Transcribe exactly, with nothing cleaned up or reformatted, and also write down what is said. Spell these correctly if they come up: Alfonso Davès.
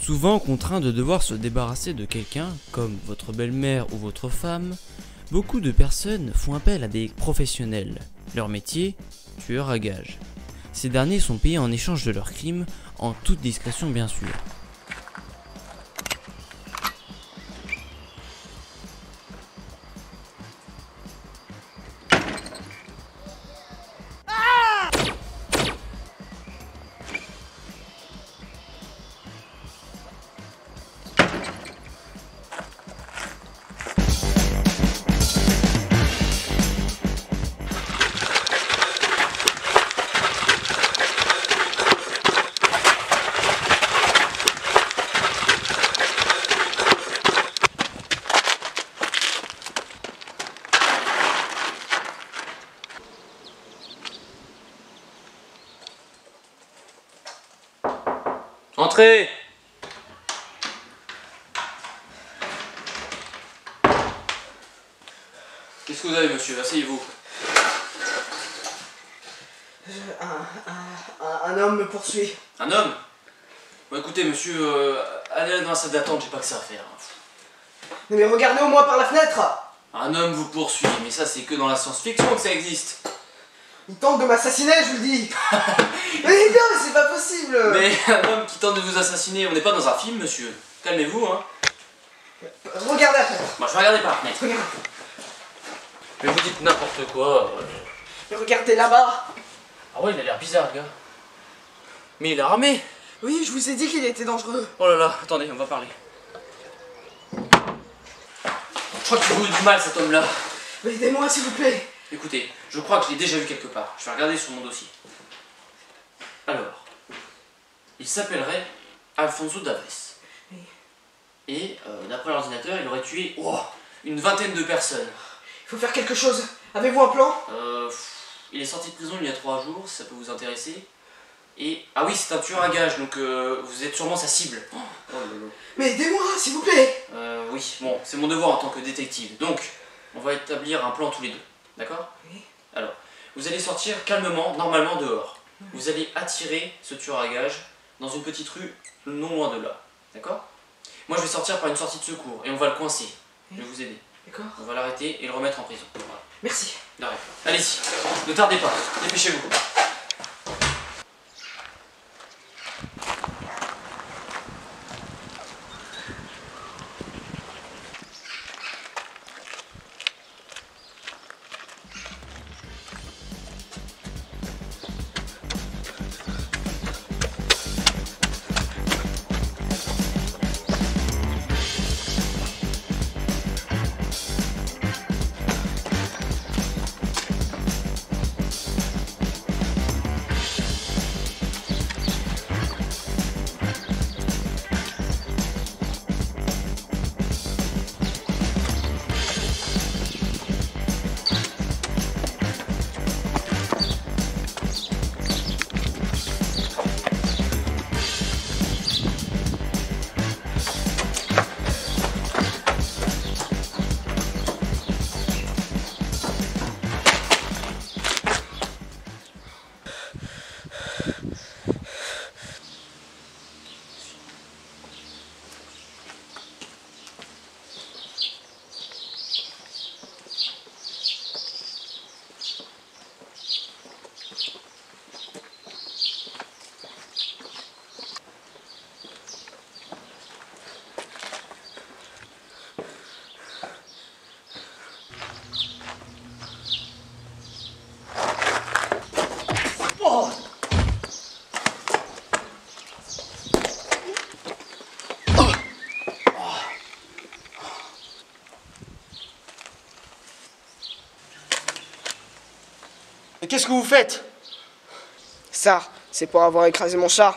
Souvent contraint de devoir se débarrasser de quelqu'un, comme votre belle-mère ou votre femme, beaucoup de personnes font appel à des professionnels. Leur métier, tueurs à gages. Ces derniers sont payés en échange de leurs crimes, en toute discrétion bien sûr. Entrez. Qu'est-ce que vous avez, monsieur? Asseyez-vous. Un, un, un homme me poursuit. Un homme? Bon, écoutez, monsieur, euh, allez dans la salle d'attente, j'ai pas que ça à faire. Non mais regardez au moins par la fenêtre. Un homme vous poursuit, mais ça c'est que dans la science-fiction que ça existe. Il tente de m'assassiner, je vous le dis. Mais non, mais c'est pas possible. Mais un homme qui tente de vous assassiner, on n'est pas dans un film, monsieur. Calmez-vous, hein. Regardez la fenêtre. Moi, je vais regarder par la fenêtre. Regardez. Mais vous dites n'importe quoi. Mais regardez là-bas. Ah ouais, il a l'air bizarre, le gars. Mais il est armé. Oui, je vous ai dit qu'il était dangereux. Oh là là, attendez, on va parler. Je crois que vous avez du mal, cet homme-là. Aidez-moi, s'il vous plaît. Écoutez, je crois que je l'ai déjà vu quelque part. Je vais regarder sur mon dossier. Alors, il s'appellerait Alfonso Davès. Oui. Et euh, d'après l'ordinateur, il aurait tué oh, une vingtaine de personnes. Il faut faire quelque chose. Avez-vous un plan? euh, Il est sorti de prison il y a trois jours, si ça peut vous intéresser. Et ah oui, c'est un tueur à gage, donc euh, vous êtes sûrement sa cible. Oh, oh, oh, oh. Mais aidez-moi, s'il vous plaît. Euh, oui, bon, c'est mon devoir en tant que détective. Donc, on va établir un plan tous les deux. D'accord? Oui. Alors, vous allez sortir calmement, normalement dehors. Mmh. Vous allez attirer ce tueur à gages dans une petite rue non loin de là. D'accord? Moi, je vais sortir par une sortie de secours et on va le coincer. Oui. Je vais vous aider. D'accord? On va l'arrêter et le remettre en prison. Voilà. Merci. Allez-y, ne tardez pas, dépêchez-vous. Qu'est-ce que vous faites? Ça, c'est pour avoir écrasé mon chat.